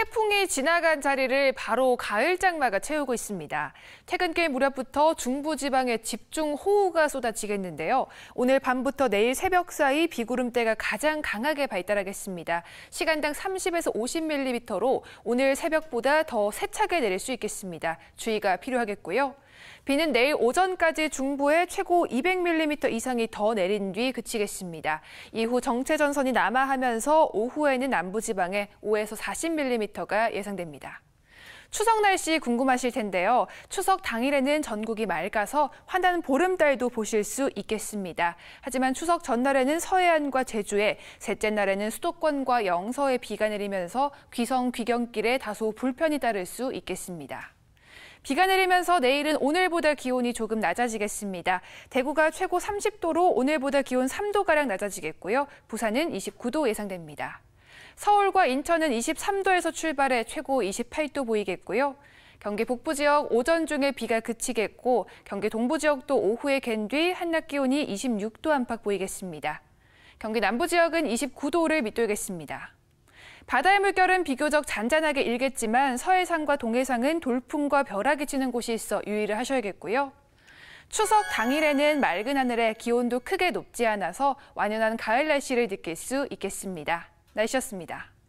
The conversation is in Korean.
태풍이 지나간 자리를 바로 가을 장마가 채우고 있습니다. 퇴근길 무렵부터 중부지방에 집중 호우가 쏟아지겠는데요. 오늘 밤부터 내일 새벽 사이 비구름대가 가장 강하게 발달하겠습니다. 시간당 30에서 50mm로 오늘 새벽보다 더 세차게 내릴 수 있겠습니다. 주의가 필요하겠고요. 비는 내일 오전까지 중부에 최고 200mm 이상이 더 내린 뒤 그치겠습니다. 이후 정체전선이 남하하면서 오후에는 남부지방에 5에서 40mm가 예상됩니다. 추석 날씨 궁금하실 텐데요. 추석 당일에는 전국이 맑아서 환한 보름달도 보실 수 있겠습니다. 하지만 추석 전날에는 서해안과 제주에, 셋째 날에는 수도권과 영서에 비가 내리면서 귀성, 귀경길에 다소 불편이 따를 수 있겠습니다. 비가 내리면서 내일은 오늘보다 기온이 조금 낮아지겠습니다. 대구가 최고 30도로 오늘보다 기온 3도가량 낮아지겠고요. 부산은 29도 예상됩니다. 서울과 인천은 23도에서 출발해 최고 28도 보이겠고요. 경기 북부 지역 오전 중에 비가 그치겠고 경기 동부 지역도 오후에 갠 뒤 한낮 기온이 26도 안팎 보이겠습니다. 경기 남부 지역은 29도를 밑돌겠습니다. 바다의 물결은 비교적 잔잔하게 일겠지만 서해상과 동해상은 돌풍과 벼락이 치는 곳이 있어 유의를 하셔야겠고요. 추석 당일에는 맑은 하늘에 기온도 크게 높지 않아서 완연한 가을 날씨를 느낄 수 있겠습니다. 날씨였습니다.